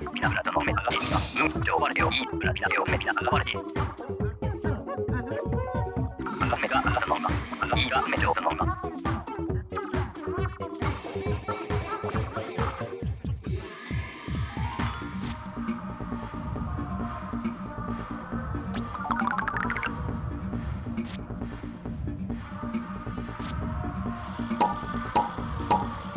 ピナフラとのメタがいいか、うん、上割れておき、プラピナとメピナが割れて。